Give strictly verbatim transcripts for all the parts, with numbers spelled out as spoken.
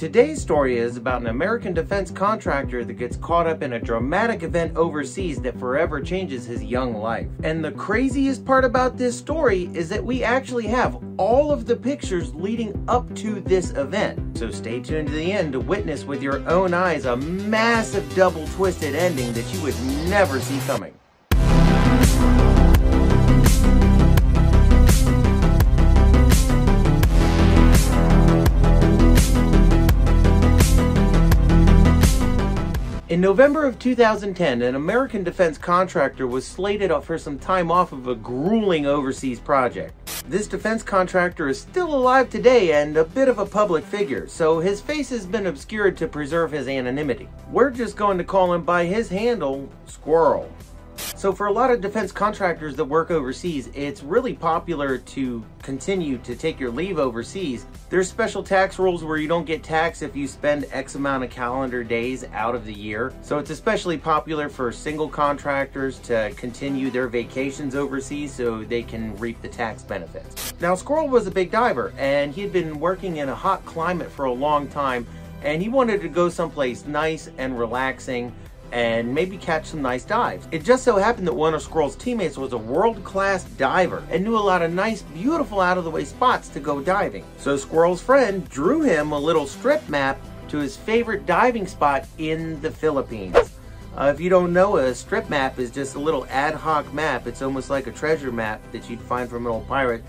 Today's story is about an American defense contractor that gets caught up in a dramatic event overseas that forever changes his young life. And the craziest part about this story is that we actually have all of the pictures leading up to this event. So stay tuned to the end to witness with your own eyes a massive double twisted ending that you would never see coming. In November of two thousand ten, an American defense contractor was slated for some time off of a grueling overseas project. This defense contractor is still alive today and a bit of a public figure, so his face has been obscured to preserve his anonymity. We're just going to call him by his handle, Squirrel. So for a lot of defense contractors that work overseas, it's really popular to continue to take your leave overseas. There's special tax rules where you don't get taxed if you spend X amount of calendar days out of the year. So it's especially popular for single contractors to continue their vacations overseas so they can reap the tax benefits. Now, Squirrel was a big diver and he had been working in a hot climate for a long time, and he wanted to go someplace nice and relaxing and maybe catch some nice dives. It just so happened that one of Squirrel's teammates was a world-class diver and knew a lot of nice, beautiful, out-of-the-way spots to go diving. So Squirrel's friend drew him a little strip map to his favorite diving spot in the Philippines. Uh, if you don't know, a strip map is just a little ad hoc map. It's almost like a treasure map that you'd find from an old pirate.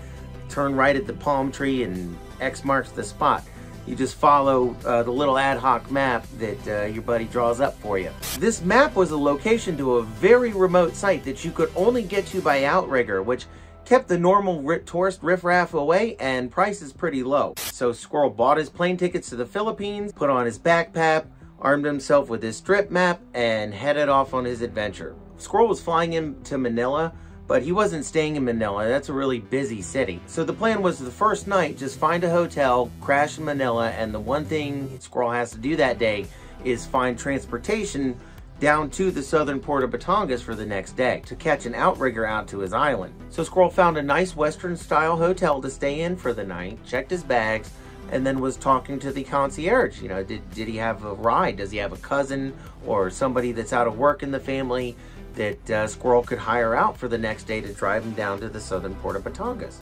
Turn right at the palm tree and X marks the spot. You just follow uh, the little ad hoc map that uh, your buddy draws up for you. This map was a location to a very remote site that you could only get to by outrigger, which kept the normal tourist riffraff away and prices pretty low. So Squirrel bought his plane tickets to the Philippines, put on his backpack, armed himself with his strip map, and headed off on his adventure. Squirrel was flying him to Manila, but he wasn't staying in Manila. That's a really busy city. So the plan was, the first night, just find a hotel, crash in Manila, and the one thing Squirrel has to do that day is find transportation down to the southern port of Batangas for the next day to catch an outrigger out to his island. So Squirrel found a nice Western-style hotel to stay in for the night, checked his bags, and then was talking to the concierge. You know, did, did he have a ride? Does he have a cousin or somebody that's out of work in the family that uh, Squirrel could hire out for the next day to drive him down to the southern port of Batangas.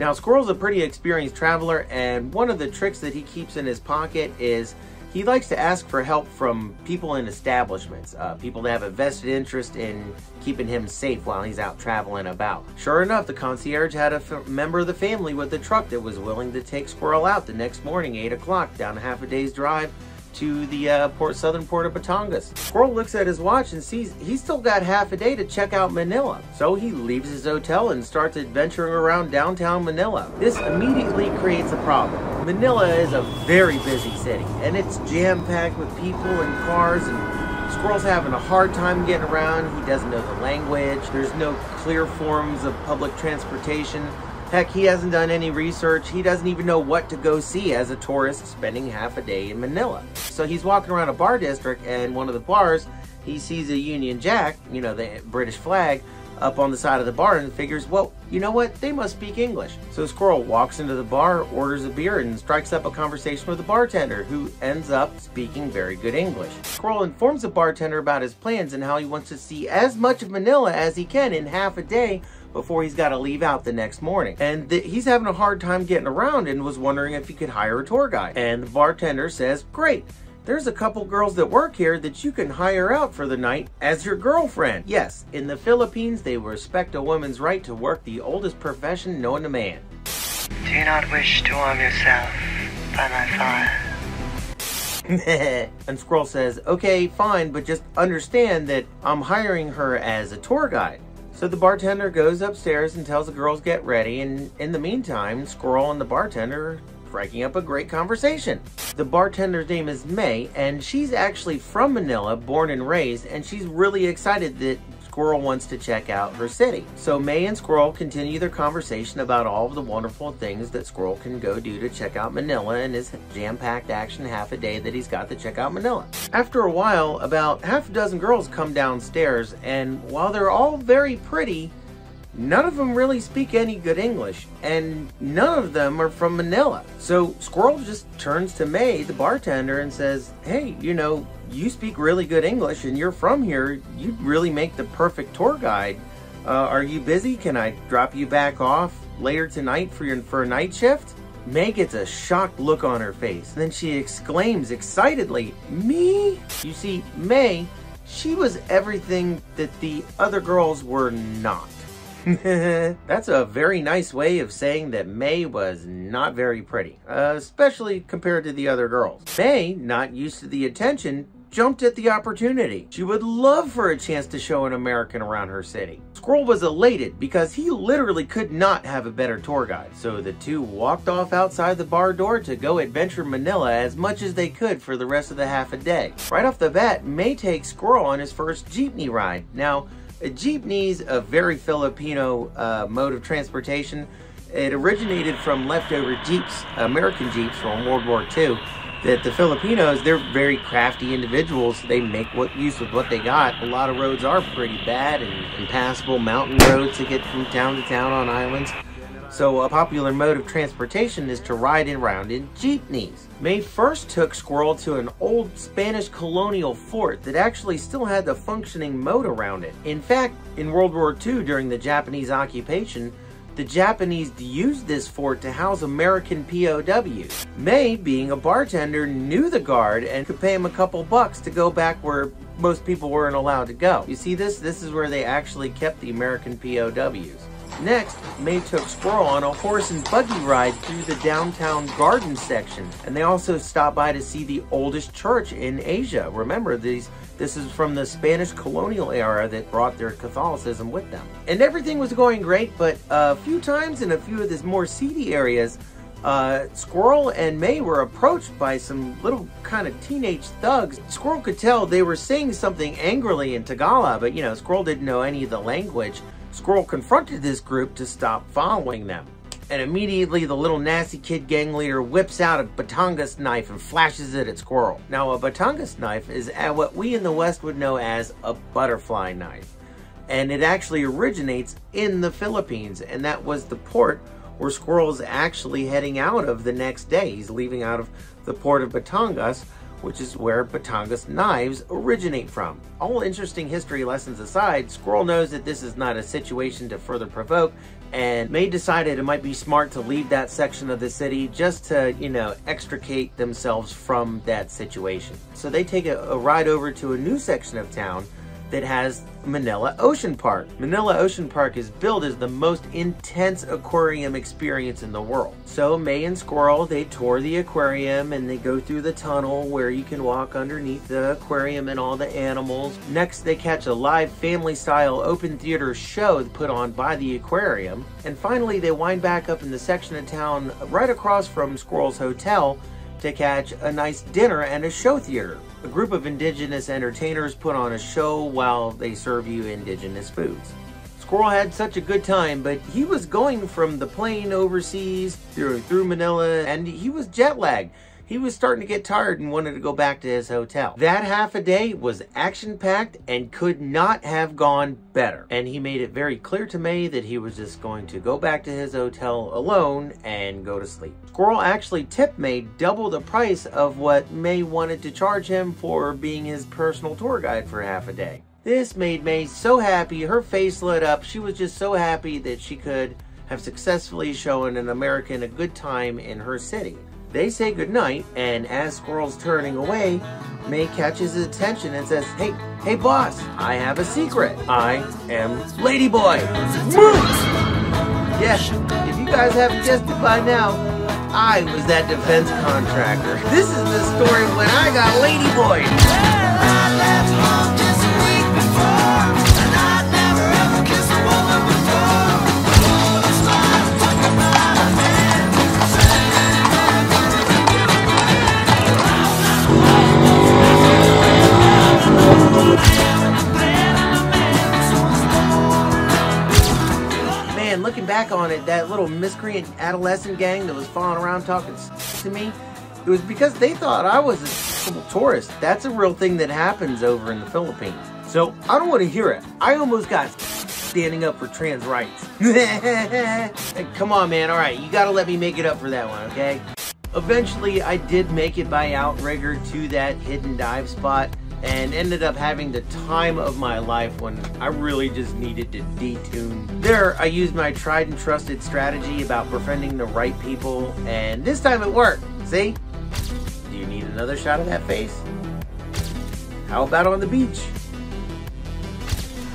Now, Squirrel's a pretty experienced traveler, and one of the tricks that he keeps in his pocket is he likes to ask for help from people in establishments, uh, people that have a vested interest in keeping him safe while he's out traveling about. Sure enough, the concierge had a f member of the family with a truck that was willing to take Squirrel out the next morning, eight o'clock, down half a day's drive to the uh, port, southern port of Batangas. Squirrel looks at his watch and sees he's still got half a day to check out Manila. So he leaves his hotel and starts adventuring around downtown Manila. This immediately creates a problem. Manila is a very busy city, and it's jam-packed with people and cars, and Squirrel's having a hard time getting around. He doesn't know the language. There's no clear forms of public transportation. Heck, he hasn't done any research. He doesn't even know what to go see as a tourist spending half a day in Manila. So he's walking around a bar district, and one of the bars, he sees a Union Jack, you know, the British flag, up on the side of the bar, and figures, well, you know what? They must speak English. So Squirrel walks into the bar, orders a beer, and strikes up a conversation with the bartender, who ends up speaking very good English. Squirrel informs the bartender about his plans and how he wants to see as much of Manila as he can in half a day before he's got to leave out the next morning. And th he's having a hard time getting around and was wondering if he could hire a tour guide. And the bartender says, great, there's a couple girls that work here that you can hire out for the night as your girlfriend. Yes, in the Philippines, they respect a woman's right to work the oldest profession known to man. Do not wish to harm yourself by my fire. And Squirrel says, okay, fine, but just understand that I'm hiring her as a tour guide. So the bartender goes upstairs and tells the girls get ready, and in the meantime, Squirrel and the bartender are striking up a great conversation. The bartender's name is May, and she's actually from Manila, born and raised, and she's really excited that Squirrel wants to check out her city. So May and Squirrel continue their conversation about all of the wonderful things that Squirrel can go do to check out Manila in his jam-packed action half a day that he's got to check out Manila. After a while, about half a dozen girls come downstairs, and while they're all very pretty, none of them really speak any good English, and none of them are from Manila. So Squirrel just turns to May, the bartender, and says, hey, you know, you speak really good English and you're from here. You'd really make the perfect tour guide. Uh, are you busy? Can I drop you back off later tonight for, your, for a night shift? May gets a shocked look on her face. Then she exclaims excitedly, me? You see, May, she was everything that the other girls were not. That's a very nice way of saying that May was not very pretty, uh, especially compared to the other girls. May, not used to the attention, jumped at the opportunity. She would love for a chance to show an American around her city. Squirrel was elated because he literally could not have a better tour guide. So the two walked off outside the bar door to go adventure Manila as much as they could for the rest of the half a day. Right off the bat, May takes Squirrel on his first jeepney ride. Now, a jeepney's a very Filipino uh, mode of transportation. It originated from leftover jeeps, American jeeps from World War Two. That the Filipinos, they're very crafty individuals. They make what use of what they got. A lot of roads are pretty bad and impassable mountain roads to get from town to town on islands. So a popular mode of transportation is to ride around in jeepneys. May first took Squirrel to an old Spanish colonial fort that actually still had the functioning moat around it. In fact, in World War Two, during the Japanese occupation, the Japanese used this fort to house American P O Ws. May, being a bartender, knew the guard and could pay him a couple bucks to go back where most people weren't allowed to go. You see this? This is where they actually kept the American P O Ws. Next, May took Squirrel on a horse and buggy ride through the downtown garden section, and they also stopped by to see the oldest church in Asia. Remember, these this is from the Spanish colonial era that brought their Catholicism with them. And everything was going great, but a few times in a few of these more seedy areas, uh, Squirrel and May were approached by some little kind of teenage thugs. Squirrel could tell they were saying something angrily in Tagalog, but you know, Squirrel didn't know any of the language. Squirrel confronted this group to stop following them. And immediately the little nasty kid gang leader whips out a Batangas knife and flashes it at Squirrel. Now a Batangas knife is what we in the West would know as a butterfly knife. And it actually originates in the Philippines, and that was the port where Squirrel's actually heading out of the next day. He's leaving out of the port of Batangas, which is where Batangas knives originate from. All interesting history lessons aside, Squirrel knows that this is not a situation to further provoke, and May decided it might be smart to leave that section of the city just to, you know, extricate themselves from that situation. So they take a, a ride over to a new section of town that has Manila Ocean Park. Manila Ocean Park is billed as the most intense aquarium experience in the world. So May and Squirrel, they tour the aquarium and they go through the tunnel where you can walk underneath the aquarium and all the animals. Next, they catch a live family-style open theater show put on by the aquarium. And finally, they wind back up in the section of town right across from Squirrel's hotel to catch a nice dinner and a show theater. A group of indigenous entertainers put on a show while they serve you indigenous foods. Squirrel had such a good time, but he was going from the plane overseas through, through Manila, and he was jet lagged. He was starting to get tired and wanted to go back to his hotel. That half a day was action-packed and could not have gone better. And he made it very clear to May that he was just going to go back to his hotel alone and go to sleep. Squirrel actually tipped May double the price of what May wanted to charge him for being his personal tour guide for half a day. This made May so happy, her face lit up. She was just so happy that she could have successfully shown an American a good time in her city. They say goodnight, and as Squirrel's turning away, May catches his attention and says, Hey, hey boss, I have a secret. I am Ladyboy. Yes, yeah, if you guys haven't guessed it by now, I was that defense contractor. This is the story of when I got Ladyboy. Man, looking back on it, that little miscreant adolescent gang that was following around talking to me, it was because they thought I was a tourist. That's a real thing that happens over in the Philippines. So I don't want to hear it. I almost got standing up for trans rights. Come on, man. All right, you gotta let me make it up for that one, okay? Eventually, I did make it by outrigger to that hidden dive spot and ended up having the time of my life when I really just needed to detune. There, I used my tried and trusted strategy about befriending the right people, and this time it worked. See? Do you need another shot of that face? How about on the beach?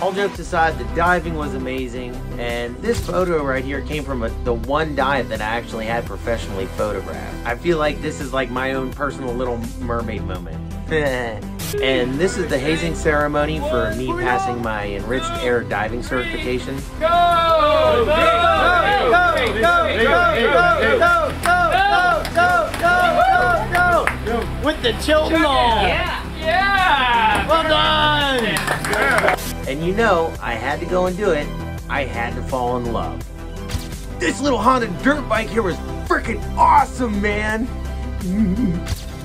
All jokes aside, the diving was amazing, and this photo right here came from a, the one dive that I actually had professionally photographed. I feel like this is like my own personal Little Mermaid moment. And this is the hazing ceremony for me passing my Enriched Air Diving Certification. Go! Go! Go! Go! Go! Go! Go! Go! Go! With the children all! Yeah! Yeah! Well done! Yeah. And you know, I had to go and do it. I had to fall in love. This little Honda dirt bike here was freaking awesome, man!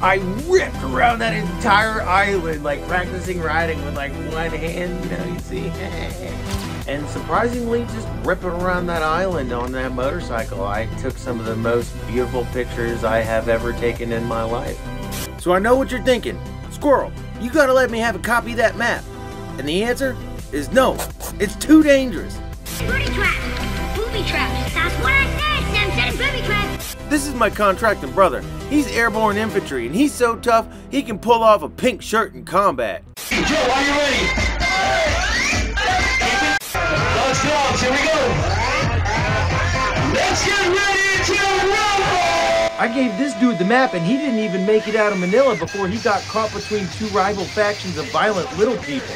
I ripped around that entire island, like practicing riding with like one hand, you know, you see? And surprisingly, just ripping around that island on that motorcycle, I took some of the most beautiful pictures I have ever taken in my life. So I know what you're thinking. Squirrel, you gotta let me have a copy of that map. And the answer is no, it's too dangerous. Booby traps, booby traps, that's what I said, Sam said booby traps. This is my contracting brother. He's airborne infantry and he's so tough, he can pull off a pink shirt in combat. Hey, Joe, are you ready? Let's go, here we go. Let's get ready to rumble! I gave this dude the map and he didn't even make it out of Manila before he got caught between two rival factions of violent little people.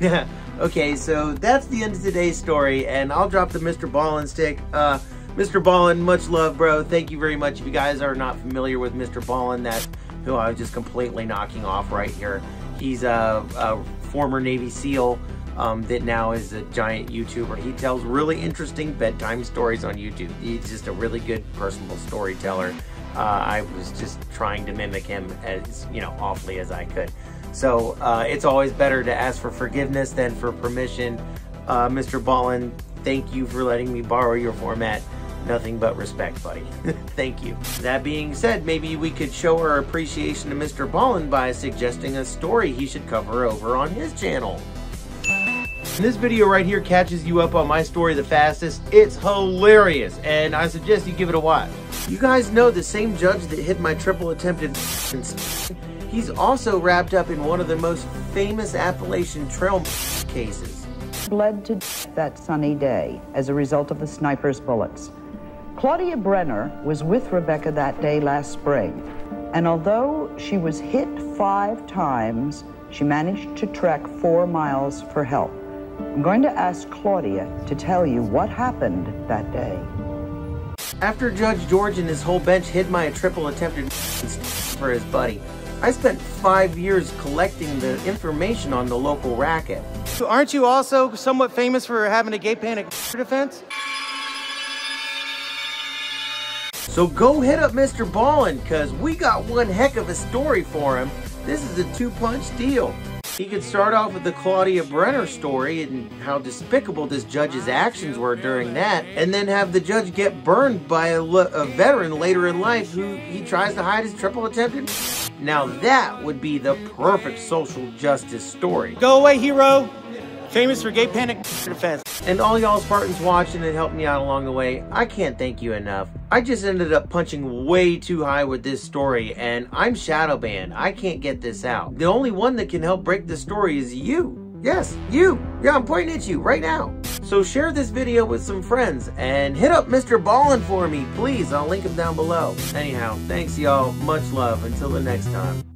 Yeah. Okay, so that's the end of today's story, and I'll drop the Mister Ballen stick. Uh, Mister Ballen, much love, bro. Thank you very much. If you guys are not familiar with Mister Ballen, that's who I was just completely knocking off right here. He's a, a former Navy SEAL um, that now is a giant YouTuber. He tells really interesting bedtime stories on YouTube. He's just a really good personal storyteller. Uh, I was just trying to mimic him as, you know, awfully as I could. So uh, it's always better to ask for forgiveness than for permission. Uh, Mister Ballen, thank you for letting me borrow your format. Nothing but respect, buddy. Thank you. That being said, maybe we could show our appreciation to Mister Ballen by suggesting a story he should cover over on his channel. And this video right here catches you up on my story the fastest. It's hilarious, and I suggest you give it a watch. You guys know the same judge that hit my triple attempted he's also wrapped up in one of the most famous Appalachian Trail cases. Bled to death that sunny day as a result of the sniper's bullets. Claudia Brenner was with Rebecca that day last spring, and although she was hit five times, she managed to trek four miles for help. I'm going to ask Claudia to tell you what happened that day. After Judge George and his whole bench hid my triple attempted for his buddy, I spent five years collecting the information on the local racket. So aren't you also somewhat famous for having a gay panic defense? So go hit up Mister Ballen, cause we got one heck of a story for him. This is a two-punch deal. He could start off with the Claudia Brenner story and how despicable this judge's actions were during that, and then have the judge get burned by a, a veteran later in life who he tries to hide his triple attempted. Now that would be the perfect social justice story. Go away, hero! Famous for gay panic defense. And all y'all Spartans watching and helped me out along the way, I can't thank you enough. I just ended up punching way too high with this story, and I'm shadow banned. I can't get this out. The only one that can help break the story is you. Yes, you. Yeah, I'm pointing at you right now. So share this video with some friends and hit up Mister Ballen for me, please. I'll link him down below. Anyhow, thanks y'all. Much love. Until the next time.